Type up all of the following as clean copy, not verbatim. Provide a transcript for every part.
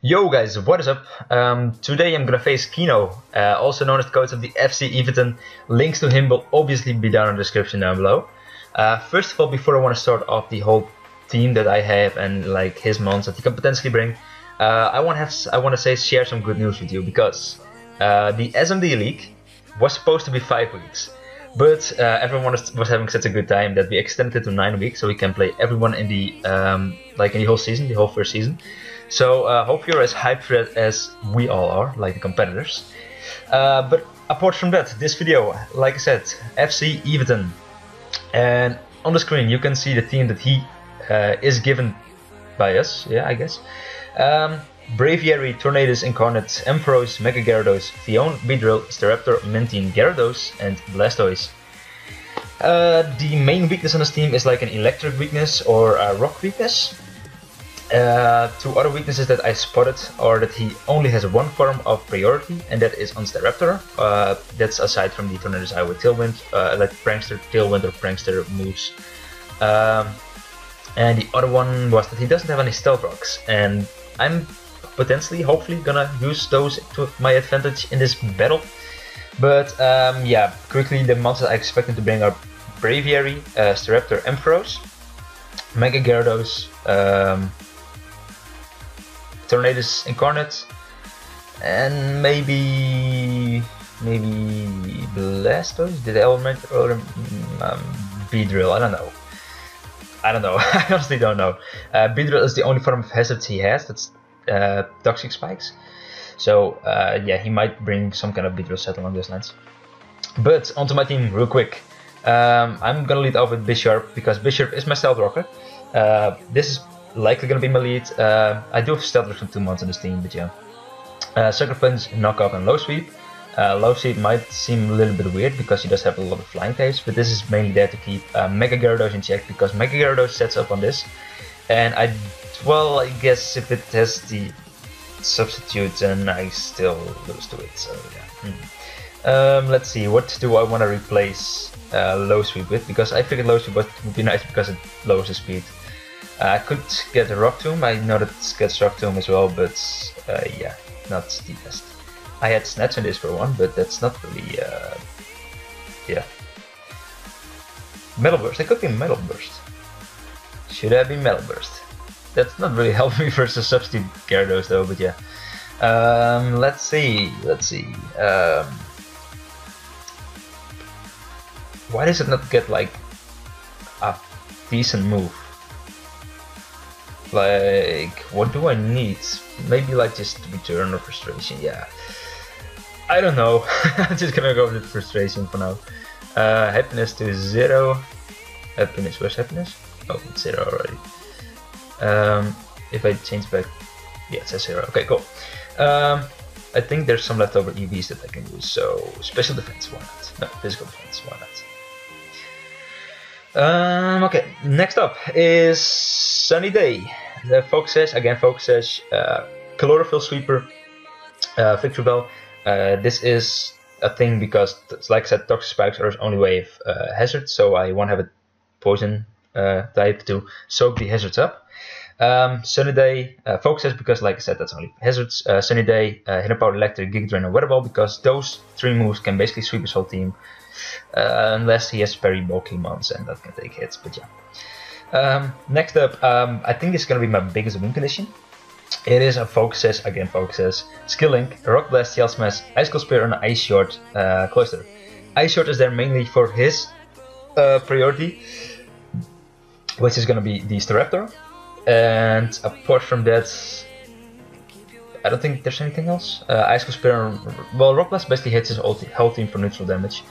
Yo guys, what is up? Today I'm gonna face Keyno, also known as the coach of the FC Eeveeton. Links to him will obviously be down in the description down below. First of all, before I want to start off the whole team that I have and like his mons that he can potentially bring, I want to share some good news with you, because the SMD League was supposed to be 5 weeks, but everyone was having such a good time that we extended it to 9 weeks, so we can play everyone in the whole first season. So hope you're as hyped for it as we all are, like the competitors. But apart from that, this video, like I said, FC Eeveeton, and on the screen you can see the team that he is given by us. Yeah, I guess. Braviary, Tornadus, Incarnate, Emperose, Mega Gyarados, Fion, Beedrill, Staraptor, Mantine, Gyarados, and Blastoise. The main weakness on this team is like an electric weakness or a rock weakness. Two other weaknesses that I spotted are that he only has one form of priority, and that is on Staraptor. That's aside from the Tornadus I would Tailwind, like Prankster Tailwind or Prankster moves. And the other one was that he doesn't have any Stealth Rocks, and I'm potentially, hopefully, gonna use those to my advantage in this battle. But yeah, quickly the monsters I expect him to bring are Braviary, Staraptor, Emperose, Mega Gyarados, Tornadus Incarnate, and maybe Blastoise? Did I mention or Beedrill? I don't know. I honestly don't know. Beedrill is the only form of hazard he has. That's toxic spikes. So yeah, he might bring some kind of Beedrill set along those lines. But onto my team real quick. I'm gonna lead off with Bisharp, because Bisharp is my Stealth Rocker. This is likely gonna be my lead. I do have Stealth Rocker from 2 months on this team, but yeah. Sucker Punch, Knockoff, and Low Sweep. Low Sweep might seem a little bit weird because he does have a lot of flying types, but this is mainly there to keep Mega Gyarados in check, because Mega Gyarados sets up on this. And I guess if it has the substitute, then I still lose to it, so yeah. Let's see, what do I want to replace Low Sweep with? Because I figured Low Sweep would be nice because it lowers the speed. I could get Rock Tomb. I know that it gets Rock Tomb as well, but yeah, not the best. I had Snatch on this for one, but that's not really, yeah. Metal Burst, I could be Metal Burst. Should I be Metal Burst? That's not really helping me versus Substitute Gyarados though, but yeah. Let's see. Why does it not get like a decent move? Like, what do I need? Maybe like just Return or Frustration, yeah. I don't know. I'm just gonna go with Frustration for now. Happiness to 0. Happiness, where's happiness? Oh, it's 0 already. If I change back, yeah, it says 0. Okay, cool. I think there's some leftover EVs that I can use, so special defense, why not? No, physical defense, why not? Okay, next up is Sunny Day. The Focus Sash, again Focus Sash, Chlorophyll Sweeper, Victreebel. This is a thing because, like I said, Toxic Spikes are his only way of hazard, so I want to have a Poison type to soak the hazards up. Sunny Day, Focus Sash because, like I said, that's only hazards. Sunny Day, Hidden Power, Electric, Giga Drain, and Weather Ball, because those three moves can basically sweep his whole team. Unless he has very bulky mons, and that can take hits, but yeah. Next up, I think it's gonna be my biggest win condition. It is a Focus, again Focus, Skill Link, Rock Blast, Shell Smash, Icicle Spear, and Ice Shard, Cloister. Ice Shard is there mainly for his priority, which is gonna be the Staraptor. And apart from that, I don't think there's anything else. Icicle Spear, well, Rock Blast basically hits his whole team for neutral damage.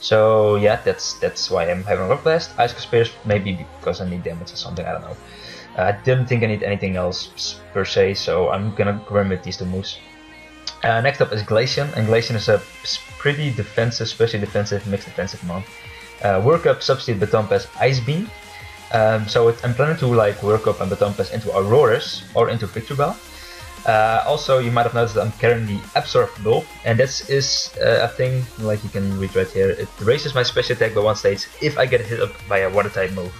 So yeah, that's why I'm having Rock Blast. Icicle Spears, maybe because I need damage or something, I don't know. I didn't think I need anything else per se, so I'm gonna run with these two moves. Next up is Glaceon, and Glaceon is a pretty defensive, especially defensive, mixed defensive mon. Work Up, Substitute, Baton Pass, Ice Beam. So I'm planning to like Work Up and Baton Pass into Aurorus or into Victreebel. Also, you might have noticed that I'm carrying the Absorb Bull, and this is a thing, like you can read right here, it raises my special attack by 1 stage if I get hit up by a water type move.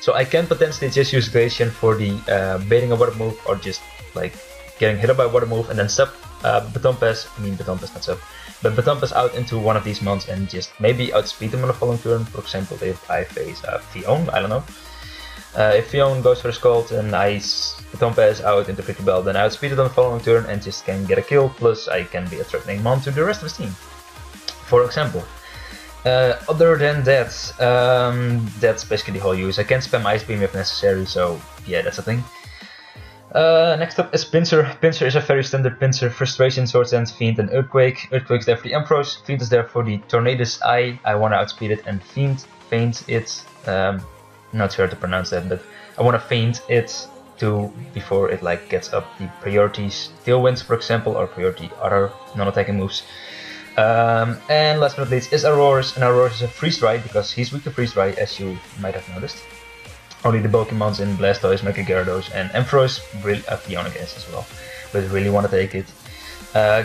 So I can potentially just use Glaceon for the baiting a water move, or just like getting hit up by Water Move, and then sub Batompass out into one of these mons and just maybe outspeed them on the following turn. For example, if I face Fion, I don't know. If Fion goes for a Scald and I Batompass out into Victreebel, then I outspeed it on the following turn and just can get a kill, plus I can be a threatening mon to the rest of the team, for example. Other than that, that's basically the whole use. I can spam Ice Beam if necessary, so yeah, that's a thing. Next up is Pinsir. Pinsir is a very standard Pinsir. Frustration, Swords End, Fiend and Earthquake. Earthquake's there for the Emperose, Fiend is there for the Tornadus. I want to outspeed it and feint it. Not sure how to pronounce that, but I want to feint it to before it like gets up the priorities Tailwinds, for example, or priority other non-attacking moves. And last but not least is Aurorus, and Aurorus is a freeze-dry because he's weak to freeze-dry, as you might have noticed. Only the Pokemons in Blastoise, Mega Gyarados and Emperose really have Fion against as well, but really want to take it.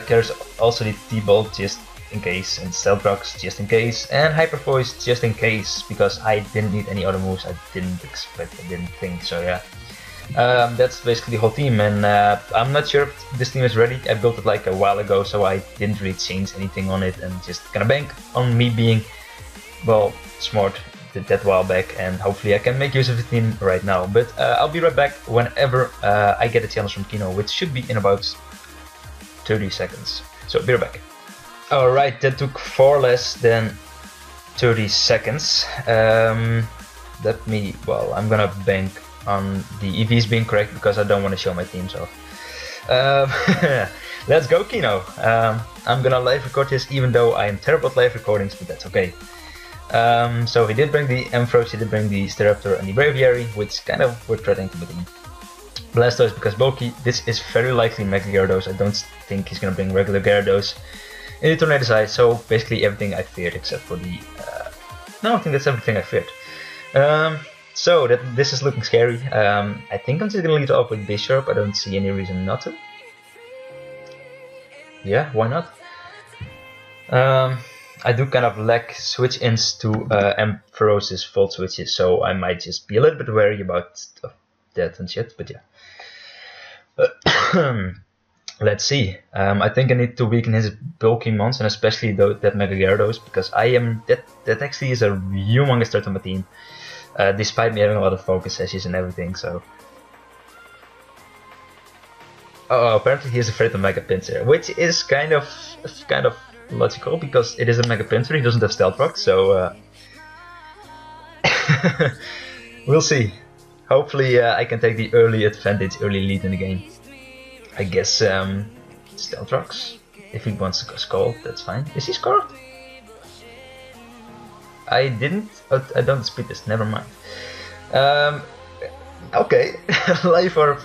Carries also the T-Bolt just in case, and Stealth Rocks just in case, and Hyper Voice just in case, because I didn't need any other moves, I didn't expect, I didn't think, so yeah. That's basically the whole team, and I'm not sure if this team is ready. I built it like a while ago, so I didn't really change anything on it, and just gonna bank on me being, well, smart. Did that while back, and hopefully I can make use of the team right now, but I'll be right back whenever I get a challenge from Keyno, which should be in about 30 seconds, so I'll be right back. Alright, that took far less than 30 seconds. Let me, well, I'm gonna bank on the EVs being correct because I don't want to show my teams off. Let's go Keyno. I'm gonna live record this even though I am terrible at live recordings, but that's okay. So he did bring the Emperose, he did bring the Staraptor and the Braviary, which kind of were threatening to the team. Blastoise because bulky, this is very likely Mega Gyarados, I don't think he's gonna bring regular Gyarados. And the Tornadus Eye, so basically everything I feared except for the... no, I think that's everything I feared. So this is looking scary. I think I'm just gonna lead off with Bisharp, I don't see any reason not to. Yeah, why not? I do kind of lack switch-ins to Emperose's fault switches, so I might just be a little bit wary about stuff, that and shit, but yeah. Let's see. I think I need to weaken his bulky mons, and especially that Mega Gyarados, because I am... that actually is a humongous threat on my team, despite me having a lot of focus sessions and everything, so... Oh, apparently he is afraid of Mega Pinsir, which is kind of logical, because it is a Mega Pinsir, he doesn't have Stealth Rock, so we'll see. Hopefully I can take the early advantage, early lead in the game. I guess Stealth Rocks, if he wants to go Scald, that's fine. Is he scored? I don't speed this, never mind. Okay, Life Orb,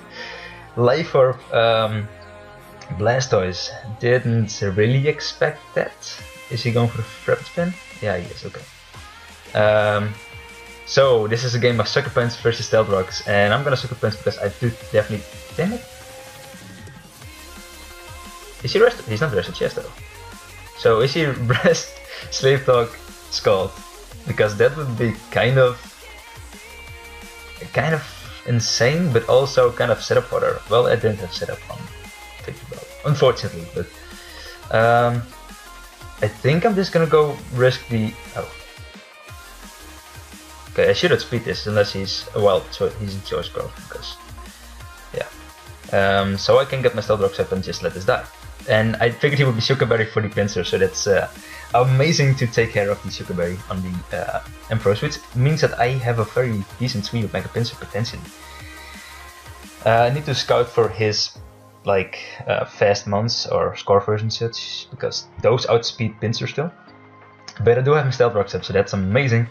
Blastoise, didn't really expect that. Is he going for the Rapid Spin? Yeah, he is, okay. So, this is a game of Sucker Punch versus Stealth Rocks, and I'm gonna Sucker Punch because I do definitely... Damn it! Is he Rest? He's not Rest of Chest though. So, is he Rest, Slave Dog, Scald? Because that would be kind of insane, but also kind of setup fodder. Well, I didn't have setup on Victreebel, unfortunately, but I think I'm just gonna go risk the. Oh, okay. I should outspeed this unless he's well, so he's in choice growth because yeah. So I can get my Stealth Rocks up and just let this die. And I figured he would be Sugar Berry for the Pinsir, so that's amazing to take care of the Sugar Berry on the Emperor's, which means that I have a very decent sweep of Mega Pinsir potentially. I need to scout for his like fast mons or score versions such, because those outspeed Pinsir still. But I do have my Stealth Rocks up, so that's amazing.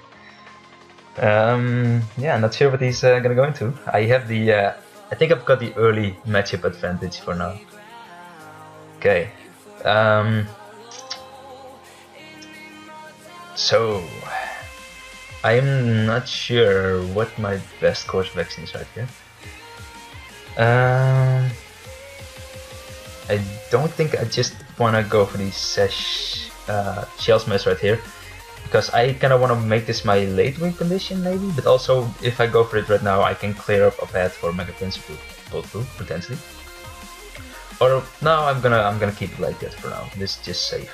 Yeah, I'm not sure what he's gonna go into. I have the I think I've got the early matchup advantage for now. Okay, so I'm not sure what my best course of action is right here. I don't think I just want to go for the Sesh Shell Smash right here, because I kind of want to make this my late win condition maybe, but also if I go for it right now I can clear up a path for Mega Pinsir potentially. Or no, I'm gonna keep it like that for now. This is just safe.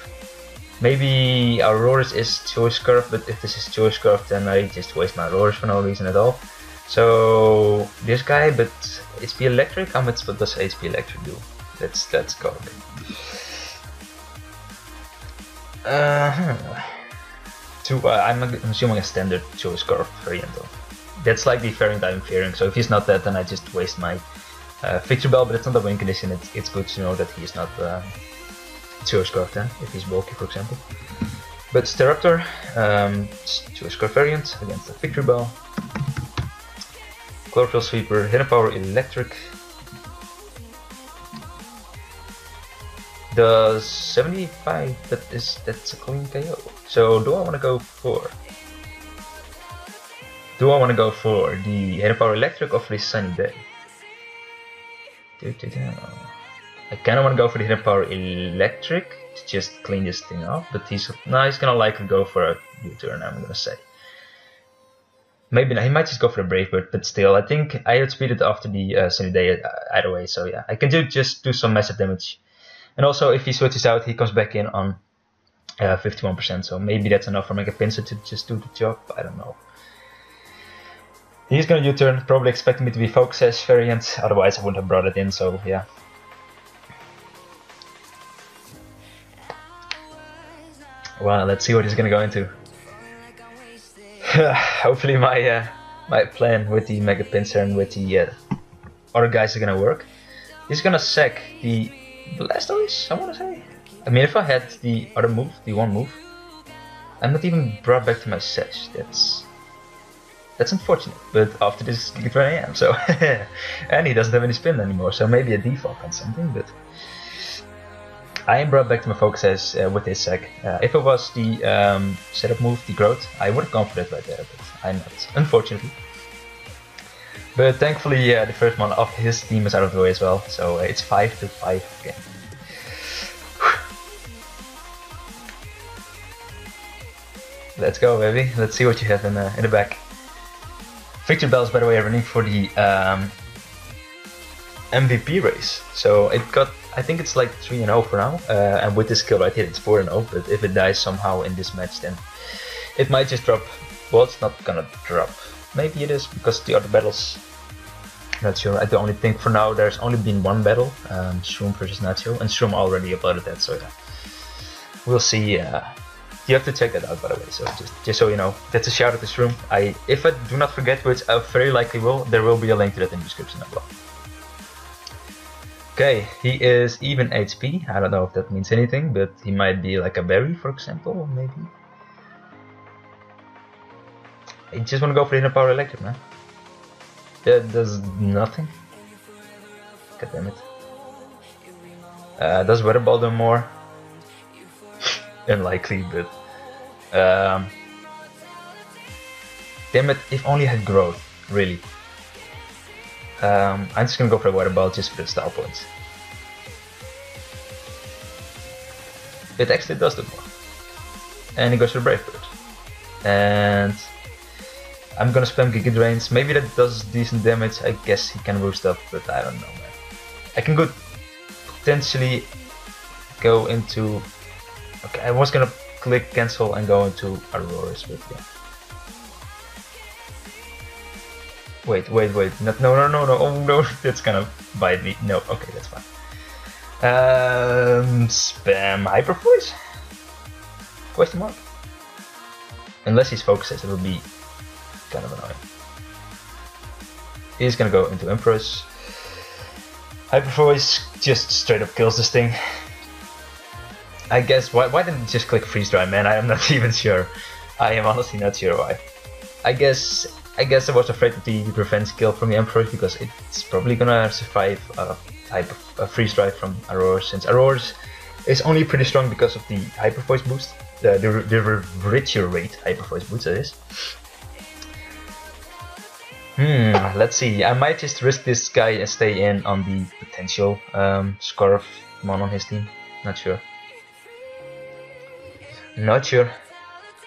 Maybe Aurorus is choice curve, but if this is choice curve, then I just waste my Aurorus for no reason at all. So this guy, but HP electric. How much? What does HP electric do? Let's go. I'm assuming a standard choice curve variant. That's like the variant I'm fearing. So if he's not that, then I just waste my Victreebel, but it's not a win condition. It's good to know that he's not choice curve then, if he's bulky, for example. But Staraptor, choice curve variant against the Victreebel. Chlorophyll Sweeper, Hidden Power Electric. The 75, that's a clean KO. So do I want to go for the Hidden Power Electric or for the Sunny Day? I kind of want to go for the Hidden Power Electric to just clean this thing off, but he's gonna likely go for a U-turn, I'm gonna say. Maybe not, he might just go for the Brave Bird, but still, I think I outspeed it after the Sunny Day either way, so yeah, I can just do some massive damage. And also, if he switches out, he comes back in on 51%, so maybe that's enough for Mega Pinsir to just do the job, I don't know. He's gonna U-turn, probably expecting me to be Focus Sash variant, otherwise I wouldn't have brought it in, so yeah. Well, let's see what he's gonna go into. Hopefully my plan with the Mega Pinsir and with the other guys are gonna work. He's gonna sack the Blastoise, I wanna say. I mean, if I had the other move, the one move, I'm not even brought back to my sash. That's unfortunate, but after this it's where I am, so and he doesn't have any spin anymore, so maybe a default on something, but I am brought back to my focus sash with this sack. If it was the setup move, the growth, I would have gone for that right there, but I'm not, unfortunately. But thankfully, the first one of his team is out of the way as well, so it's 5-5 again. Let's go, baby. Let's see what you have in the back. Victreebel is, by the way, running for the MVP race, so it got, I think it's like 3-0 for now, and with this skill right here it's 4-0, but if it dies somehow in this match, then it might just drop. Well, it's not gonna drop. Maybe it is, because the other battles, not sure. I only think for now there's only been one battle, Shroom versus Nacho, and Shroom already uploaded that, so yeah. We'll see. You have to check that out, by the way, so just so you know. That's a shout out to Shroom. If I do not forget, which I very likely will, there will be a link to that in the description as well. Okay, he is even HP. I don't know if that means anything, but he might be like a berry, for example, maybe. I just want to go for the Hidden Power Electric, man. That does nothing. God damn it. Does Weather Ball do more? Unlikely, but... damn it, if only I had growth, really. I'm just gonna go for the Weather Ball just for the style points. It actually does do more. And he goes for the Brave Bird. And... I'm gonna spam Giga Drains, maybe that does decent damage, I guess he can boost up, but I don't know, man. I can go potentially go into... Okay, I was gonna click cancel and go into Aurorus, but yeah. Wait, no, oh no, that's gonna bite me, no, okay, that's fine. Spam Hyper Voice? Question mark? Unless he's focuses, it'll be... kind of annoying. He's gonna go into Emperose. Hyper Voice just straight up kills this thing. I guess why didn't it just click freeze dry, man? I am not even sure. I am honestly not sure why. I guess I was afraid of the revenge kill from the Emperose because it's probably gonna survive a type of freeze dry from Aurorus, since Aurorus is only pretty strong because of the Hyper Voice boost, the richer rate Hyper Voice boost that is. Let's see, I might just risk this guy and stay in on the potential Scarf Mon on his team. Not sure.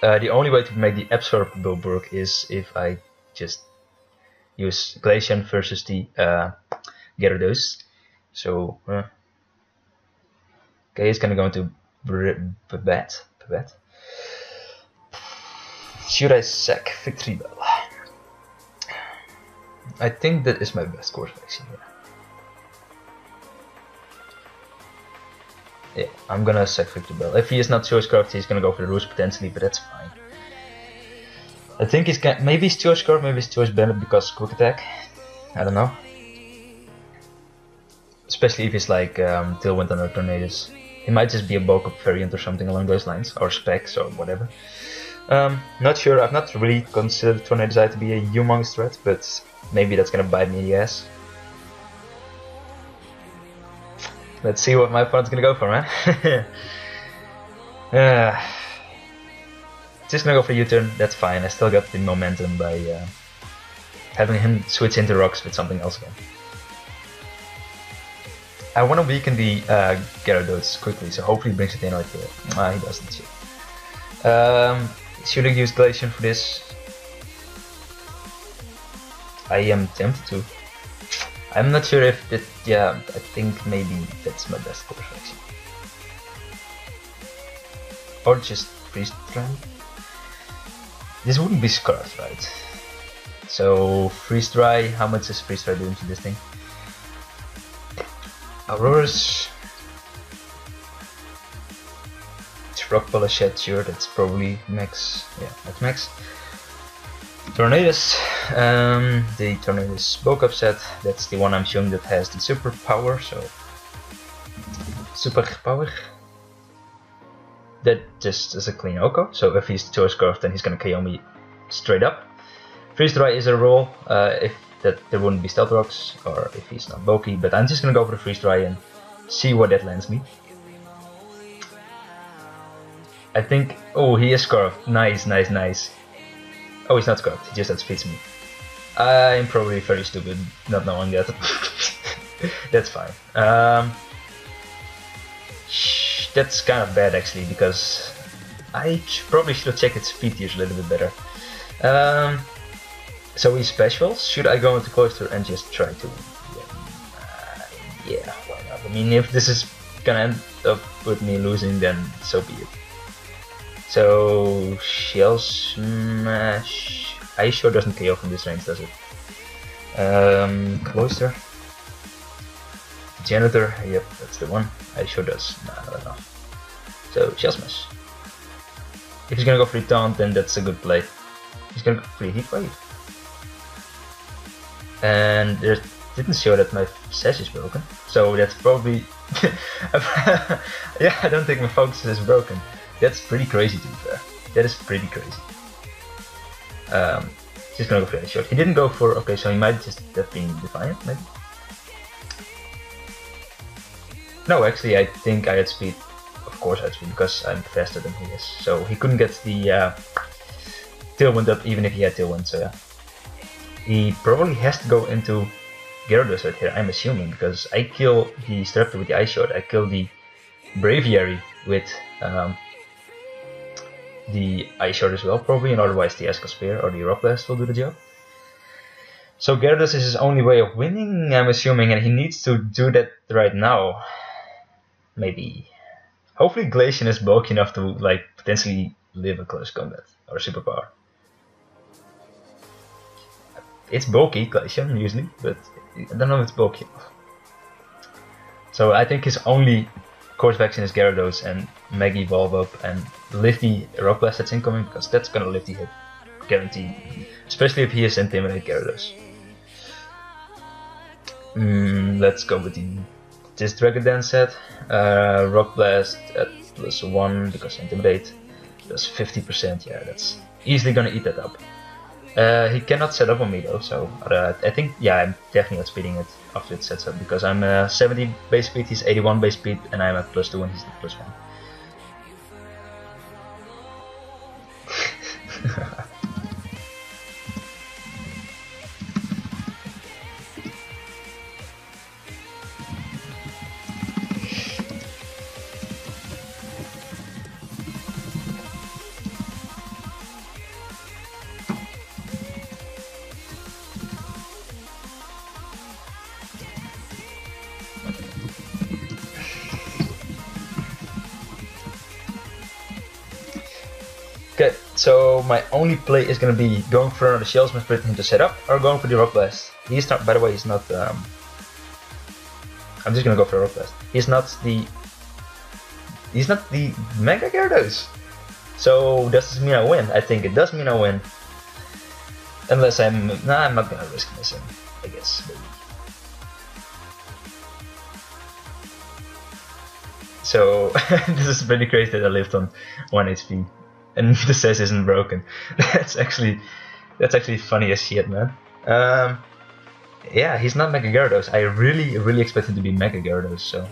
The only way to make the Absorbable work is if I just use Glaceon versus the Gyarados. So, Okay, it's gonna go into Babette. Should I sack Victreebel? I think that is my best course of action here. Yeah, I'm gonna sack Victreebel. If he is not Choice Carved, he's gonna go for the Roost potentially, but that's fine. I think he's gonna, maybe he's Choice Carved, maybe he's Choice Bandit because Quick Attack. I don't know. Especially if it's like Tailwind under Tornadus. It might just be a bulk up variant or something along those lines, or specs or whatever. Not sure, I've not really considered Tornadus Eye to be a humongous threat, but maybe that's gonna bite me in the ass. Let's see what my opponent's gonna go for, man. Just gonna go for U-turn, that's fine, I still got the momentum by having him switch into rocks with something else again. I wanna weaken the Gyarados quickly, so hopefully he brings it in like here. Ah, he doesn't, shit. Should I use Glaceon for this? I am tempted to. I'm not sure if that, yeah, I think maybe that's my best course actually. Or just Priest Strand. This wouldn't be Scarf, right? So Freeze Dry, how much is Freeze Dry doing to this thing? Aurorus. Rock Polichette, sure, that's probably max. Yeah, that's max. Tornadus, the Tornadus bulk upset, that's the one I'm showing that has the superpower, so. Superpower. That just is a clean Oko, so if he's Choice Carved, then he's gonna KO me straight up. Freeze Dry is a roll, if that there wouldn't be Stealth Rocks, or if he's not bulky, but I'm just gonna go for the Freeze Dry and see what that lands me. I think, oh, he is Scarfed, nice, nice, nice. Oh, he's not Scarfed, he just outspeeds me. I'm probably very stupid, not knowing that. That's fine. That's kind of bad actually, because I probably should have checked its speed use a little bit better. So he's special, should I go into Cloister and just try to win? Yeah, why not? I mean, if this is gonna end up with me losing, then so be it. So, Shell Smash. Ice Shore doesn't KO from this range, does it? Cloister. Janitor, yep, that's the one. Ice Shore does. Nah, I don't know. So, Shell Smash. If he's gonna go for the taunt, then that's a good play. He's gonna go for the Heat Wave. And it didn't show that my Sash is broken. So, that's probably. Yeah, I don't think my Focus is broken. That's pretty crazy to be fair. That is pretty crazy. Just gonna go for that short. He didn't go for, okay, so he might just have been Defiant, maybe? No, actually I think I had speed. Of course I had speed, because I'm faster than he is. So he couldn't get the Tailwind up even if he had Tailwind, so yeah. He probably has to go into Gyarados right here, I'm assuming, because I kill the Staraptor with the Ice Shard, I kill the Braviary with the Ice Shard as well probably, and otherwise the Escal Spear or the Rock Blast will do the job. So Gyarados is his only way of winning, I'm assuming, and he needs to do that right now. Maybe. Hopefully Glaceon is bulky enough to like potentially live a close combat or superpower. It's bulky, Glaceon usually, but I don't know if it's bulky. So I think his only course of action is Gyarados and Mega Evolve up and lift the Rock Blast that's incoming, because that's gonna lift the hit, guaranteed. Especially if he is Intimidate Gyarados. Let's go with this Dragon Dance set. Rock Blast at +1 because Intimidate does 50%. Yeah, that's easily gonna eat that up. He cannot set up on me though, so I think, yeah, I'm definitely outspeeding it after it sets up, because I'm 70 base speed, he's 81 base speed, and I'm at +2 and he's at +1. Okay, so my only play is going to be going for another Salesman Spirit to set up, or going for the Rock Blast. He's not, by the way, he's not, I'm just going to go for the Rock Blast. He's not the Mega Gyarados. So does this mean I win? I think it does mean I win. Unless I'm not going to risk missing, I guess. Maybe. So this is pretty crazy that I lived on 1 HP and the says isn't broken. That's actually funny as shit, man. Yeah, he's not Mega Gyarados. I really expected to be Mega Gyarados, so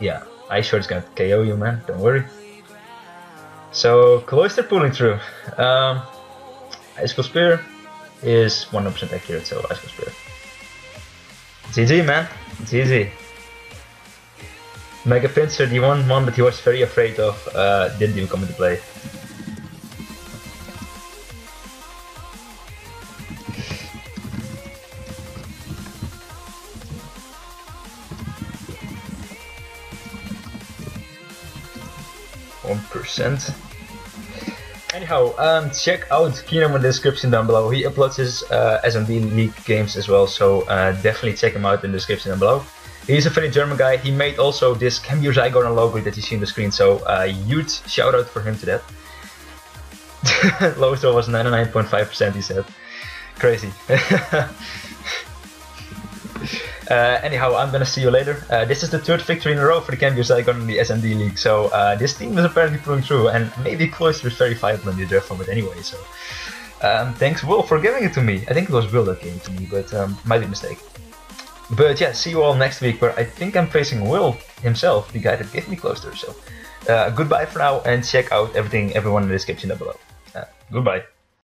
yeah, I sure is gonna KO you, man, don't worry. So Cloister pulling through. Ice Cold Spear is 100% accurate, so Ice Cold Spear. GG, man, GG. Mega Pinsir, he won one, but he was very afraid of, didn't even come into play. Anyhow, check out Keyno in the description down below. He uploads his SMD League games as well, so definitely check him out in the description down below. He's a funny German guy. He made also this Cambuur Zygarden logo that you see on the screen, so huge shout out for him to that. Lowest score was 99.5%, he said. Crazy. Anyhow, I'm gonna see you later. This is the 3rd victory in a row for the Cambuur Zygarden in the SMD League, so this team is apparently pulling through, and maybe Cloister is very viable in the draft format anyway, so... thanks Will for giving it to me. I think it was Will that gave it to me, but might be a mistake. But yeah, see you all next week, where I think I'm facing Will himself, the guy that gave me Cloister. So goodbye for now, and check out everyone in the description down below. Goodbye.